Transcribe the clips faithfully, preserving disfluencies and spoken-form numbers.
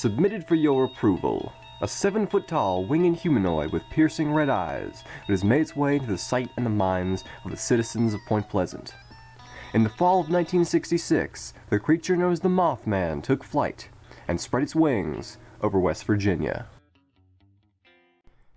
Submitted for your approval. A seven-foot-tall, winged humanoid with piercing red eyes that has made its way into the sight and the minds of the citizens of Point Pleasant. In the fall of nineteen sixty-six, the creature known as the Mothman took flight and spread its wings over West Virginia.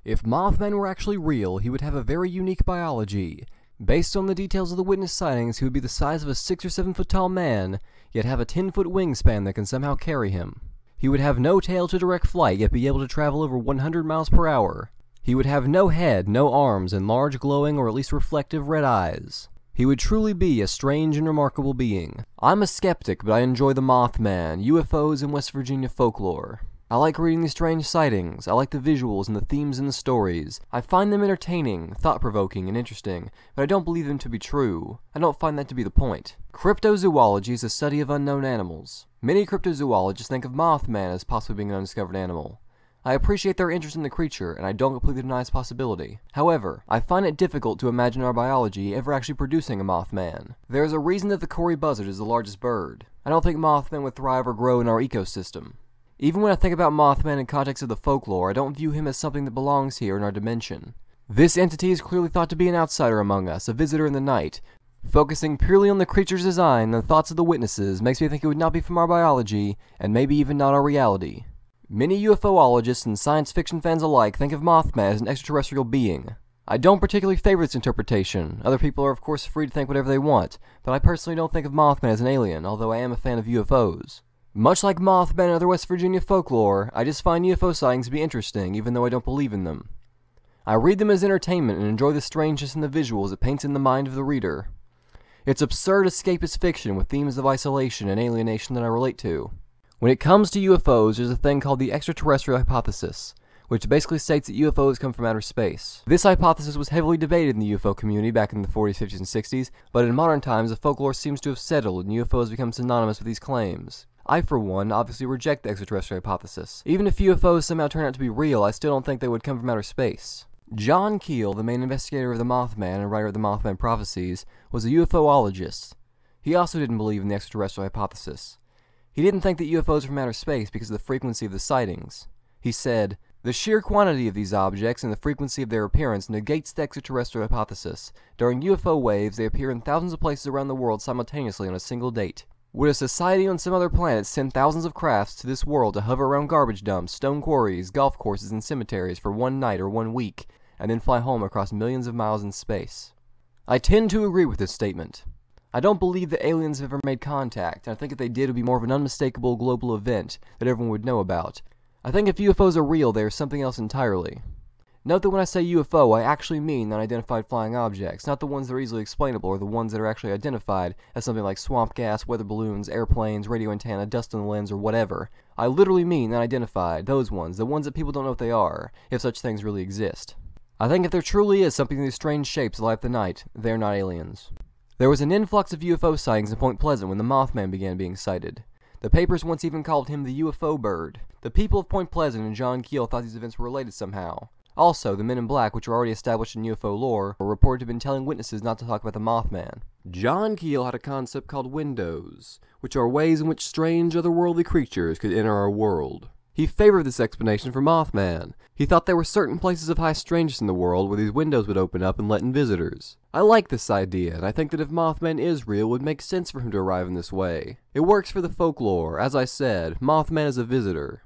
If Mothman were actually real, he would have a very unique biology. Based on the details of the witness sightings, he would be the size of a six or seven foot tall man, yet have a ten foot wingspan that can somehow carry him. He would have no tail to direct flight, yet be able to travel over one hundred miles per hour. He would have no head, no arms, and large glowing or at least reflective red eyes. He would truly be a strange and remarkable being. I'm a skeptic, but I enjoy the Mothman, U F Os, and West Virginia folklore. I like reading these strange sightings. I like the visuals and the themes in the stories. I find them entertaining, thought-provoking, and interesting, but I don't believe them to be true. I don't find that to be the point. Cryptozoology is the study of unknown animals. Many cryptozoologists think of Mothman as possibly being an undiscovered animal. I appreciate their interest in the creature, and I don't completely deny its possibility. However, I find it difficult to imagine our biology ever actually producing a Mothman. There is a reason that the Cory buzzard is the largest bird. I don't think Mothman would thrive or grow in our ecosystem. Even when I think about Mothman in context of the folklore, I don't view him as something that belongs here in our dimension. This entity is clearly thought to be an outsider among us, a visitor in the night. Focusing purely on the creature's design and the thoughts of the witnesses makes me think it would not be from our biology, and maybe even not our reality. Many UFOologists and science fiction fans alike think of Mothman as an extraterrestrial being. I don't particularly favor this interpretation. Other people are of course free to think whatever they want, but I personally don't think of Mothman as an alien, although I am a fan of U F Os. Much like Mothman and other West Virginia folklore, I just find U F O sightings to be interesting, even though I don't believe in them. I read them as entertainment and enjoy the strangeness and the visuals it paints in the mind of the reader. It's absurd escapist fiction with themes of isolation and alienation that I relate to. When it comes to U F Os, there's a thing called the extraterrestrial hypothesis, which basically states that U F Os come from outer space. This hypothesis was heavily debated in the U F O community back in the forties, fifties, and sixties, but in modern times the folklore seems to have settled and U F Os have become synonymous with these claims. I, for one, obviously reject the extraterrestrial hypothesis. Even if U F Os somehow turn out to be real, I still don't think they would come from outer space. John Keel, the main investigator of the Mothman and writer of the Mothman Prophecies, was a UFOologist. He also didn't believe in the extraterrestrial hypothesis. He didn't think that U F Os were from outer space because of the frequency of the sightings. He said, "The sheer quantity of these objects and the frequency of their appearance negates the extraterrestrial hypothesis. During U F O waves, they appear in thousands of places around the world simultaneously on a single date. Would a society on some other planet send thousands of crafts to this world to hover around garbage dumps, stone quarries, golf courses, and cemeteries for one night or one week, and then fly home across millions of miles in space?" I tend to agree with this statement. I don't believe that aliens have ever made contact, and I think if they did, it would be more of an unmistakable global event that everyone would know about. I think if U F Os are real, they are something else entirely. Note that when I say U F O, I actually mean unidentified flying objects, not the ones that are easily explainable or the ones that are actually identified as something like swamp gas, weather balloons, airplanes, radio antenna, dust on the lens, or whatever. I literally mean unidentified, those ones, the ones that people don't know what they are, if such things really exist. I think if there truly is something in these strange shapes that light up the night, they're not aliens. There was an influx of U F O sightings in Point Pleasant when the Mothman began being sighted. The papers once even called him the U F O bird. The people of Point Pleasant and John Keel thought these events were related somehow. Also, the Men in Black, which were already established in U F O lore, were reported to have been telling witnesses not to talk about the Mothman. John Keel had a concept called windows, which are ways in which strange otherworldly creatures could enter our world. He favored this explanation for Mothman. He thought there were certain places of high strangeness in the world where these windows would open up and let in visitors. I like this idea, and I think that if Mothman is real, it would make sense for him to arrive in this way. It works for the folklore. As I said, Mothman is a visitor.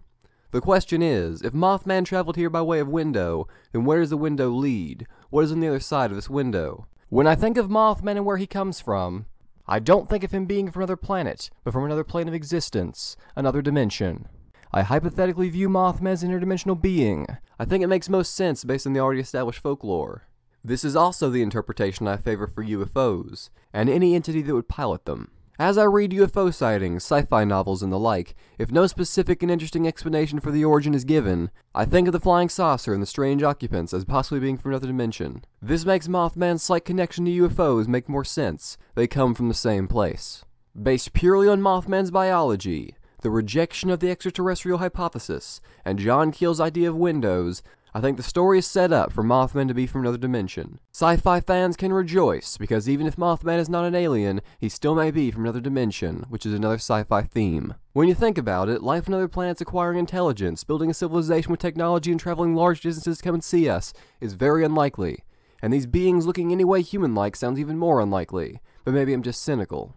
The question is, if Mothman traveled here by way of window, then where does the window lead? What is on the other side of this window? When I think of Mothman and where he comes from, I don't think of him being from another planet, but from another plane of existence, another dimension. I hypothetically view Mothman as an interdimensional being. I think it makes most sense based on the already established folklore. This is also the interpretation I favor for U F Os, and any entity that would pilot them. As I read U F O sightings, sci-fi novels, and the like, if no specific and interesting explanation for the origin is given, I think of the flying saucer and the strange occupants as possibly being from another dimension. This makes Mothman's slight connection to U F Os make more sense. They come from the same place. Based purely on Mothman's biology, the rejection of the extraterrestrial hypothesis, and John Keel's idea of windows, I think the story is set up for Mothman to be from another dimension. Sci-fi fans can rejoice, because even if Mothman is not an alien, he still may be from another dimension, which is another sci-fi theme. When you think about it, life on other planets acquiring intelligence, building a civilization with technology, and traveling large distances to come and see us is very unlikely. And these beings looking any way human-like sounds even more unlikely, but maybe I'm just cynical.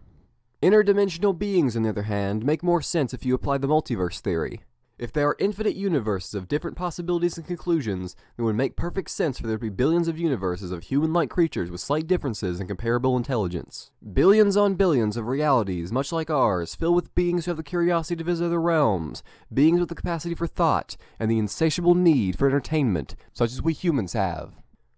Interdimensional beings, on the other hand, make more sense if you apply the multiverse theory. If there are infinite universes of different possibilities and conclusions, then it would make perfect sense for there to be billions of universes of human-like creatures with slight differences in comparable intelligence. Billions on billions of realities, much like ours, filled with beings who have the curiosity to visit other realms, beings with the capacity for thought, and the insatiable need for entertainment, such as we humans have.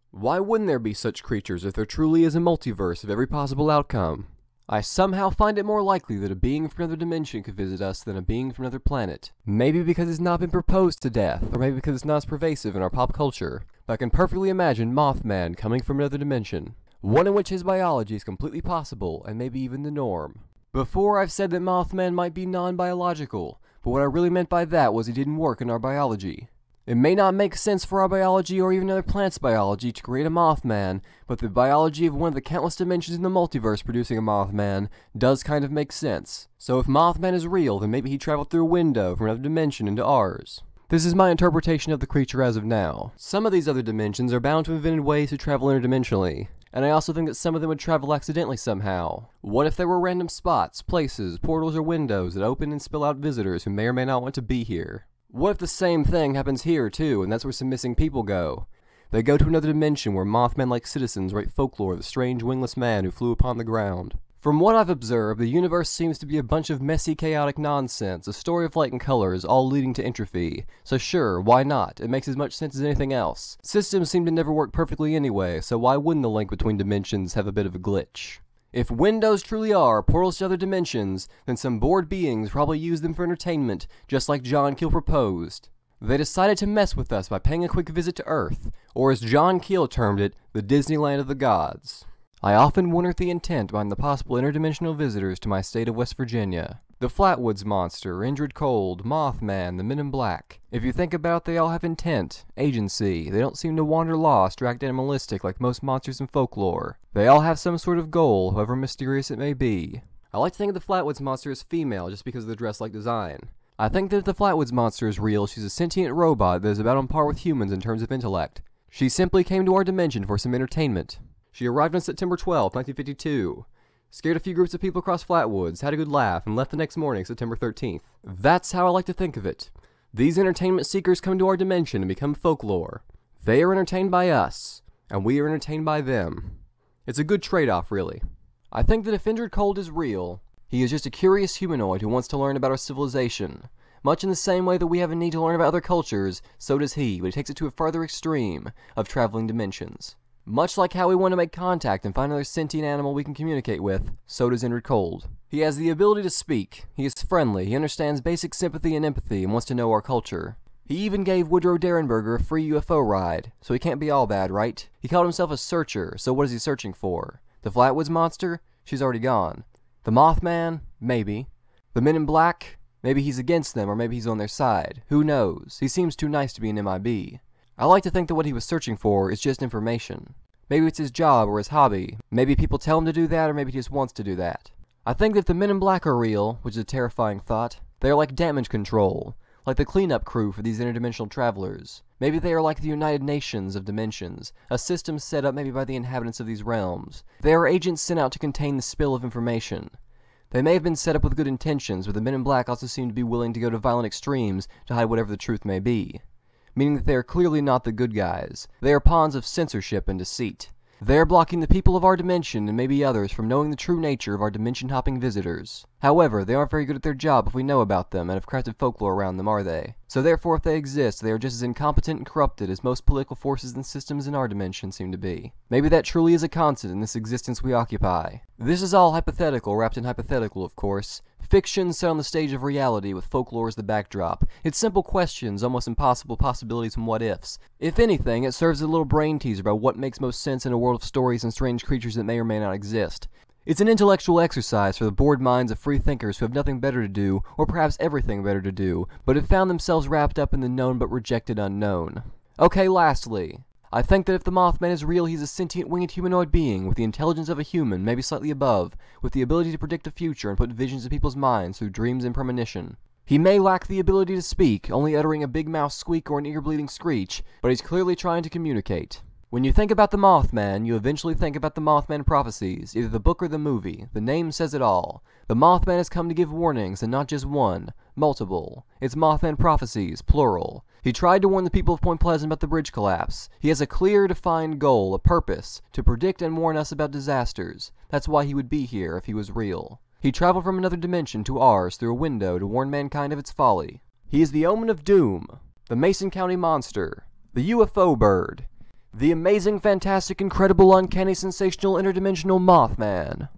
Why wouldn't there be such creatures if there truly is a multiverse of every possible outcome? I somehow find it more likely that a being from another dimension could visit us than a being from another planet. Maybe because it's not been proposed to death, or maybe because it's not as pervasive in our pop culture, but I can perfectly imagine Mothman coming from another dimension, one in which his biology is completely possible, and maybe even the norm. Before, I've said that Mothman might be non-biological, but what I really meant by that was he didn't work in our biology. It may not make sense for our biology or even other plants' biology to create a Mothman, but the biology of one of the countless dimensions in the multiverse producing a Mothman does kind of make sense. So if Mothman is real, then maybe he traveled through a window from another dimension into ours. This is my interpretation of the creature as of now. Some of these other dimensions are bound to have invented ways to travel interdimensionally, and I also think that some of them would travel accidentally somehow. What if there were random spots, places, portals, or windows that open and spill out visitors who may or may not want to be here? What if the same thing happens here, too, and that's where some missing people go? They go to another dimension where Mothman-like citizens write folklore of the strange wingless man who flew upon the ground. From what I've observed, the universe seems to be a bunch of messy, chaotic nonsense, a story of light and colors, all leading to entropy. So sure, why not? It makes as much sense as anything else. Systems seem to never work perfectly anyway, so why wouldn't the link between dimensions have a bit of a glitch? If windows truly are portals to other dimensions, then some bored beings probably use them for entertainment, just like John Keel proposed. They decided to mess with us by paying a quick visit to Earth, or as John Keel termed it, the Disneyland of the gods. I often wondered the intent behind the possible interdimensional visitors to my state of West Virginia. The Flatwoods Monster, Indrid Cold, Mothman, the Men in Black. If you think about it, they all have intent, agency. They don't seem to wander lost or act animalistic like most monsters in folklore. They all have some sort of goal, however mysterious it may be. I like to think of the Flatwoods Monster as female just because of the dress-like design. I think that if the Flatwoods Monster is real, she's a sentient robot that is about on par with humans in terms of intellect. She simply came to our dimension for some entertainment. She arrived on September twelfth, nineteen fifty-two. Scared a few groups of people across Flatwoods, had a good laugh, and left the next morning, September thirteenth. That's how I like to think of it. These entertainment seekers come to our dimension and become folklore. They are entertained by us, and we are entertained by them. It's a good trade-off, really. I think that if Indrid Cold is real, he is just a curious humanoid who wants to learn about our civilization. Much in the same way that we have a need to learn about other cultures, so does he, but he takes it to a further extreme of traveling dimensions. Much like how we want to make contact and find another sentient animal we can communicate with, so does Indrid Cold. He has the ability to speak, he is friendly, he understands basic sympathy and empathy and wants to know our culture. He even gave Woodrow Derenberger a free U F O ride, so he can't be all bad, right? He called himself a searcher, so what is he searching for? The Flatwoods Monster? She's already gone. The Mothman? Maybe. The Men in Black? Maybe he's against them, or maybe he's on their side. Who knows? He seems too nice to be an M I B. I like to think that what he was searching for is just information. Maybe it's his job or his hobby. Maybe people tell him to do that, or maybe he just wants to do that. I think that if the Men in Black are real, which is a terrifying thought, they are like damage control, like the cleanup crew for these interdimensional travelers. Maybe they are like the United Nations of dimensions, a system set up maybe by the inhabitants of these realms. They are agents sent out to contain the spill of information. They may have been set up with good intentions, but the Men in Black also seem to be willing to go to violent extremes to hide whatever the truth may be. Meaning that they are clearly not the good guys. They are pawns of censorship and deceit. They are blocking the people of our dimension, and maybe others, from knowing the true nature of our dimension-hopping visitors. However, they aren't very good at their job if we know about them and have crafted folklore around them, are they? So therefore, if they exist, they are just as incompetent and corrupted as most political forces and systems in our dimension seem to be. Maybe that truly is a constant in this existence we occupy. This is all hypothetical, wrapped in hypothetical, of course. Fiction set on the stage of reality with folklore as the backdrop. It's simple questions, almost impossible possibilities and what-ifs. If anything, it serves as a little brain teaser about what makes most sense in a world of stories and strange creatures that may or may not exist. It's an intellectual exercise for the bored minds of free thinkers who have nothing better to do, or perhaps everything better to do, but have found themselves wrapped up in the known but rejected unknown. Okay, lastly, I think that if the Mothman is real, he's a sentient winged humanoid being with the intelligence of a human, maybe slightly above, with the ability to predict the future and put visions in people's minds through dreams and premonition. He may lack the ability to speak, only uttering a big mouth squeak or an ear-bleeding screech, but he's clearly trying to communicate. When you think about the Mothman, you eventually think about the Mothman Prophecies, either the book or the movie. The name says it all. The Mothman has come to give warnings, and not just one, multiple. It's Mothman Prophecies, plural. He tried to warn the people of Point Pleasant about the bridge collapse. He has a clear, defined goal, a purpose, to predict and warn us about disasters. That's why he would be here if he was real. He traveled from another dimension to ours through a window to warn mankind of its folly. He is the Omen of Doom, the Mason County Monster, the U F O Bird, the amazing, fantastic, incredible, uncanny, sensational, interdimensional Mothman.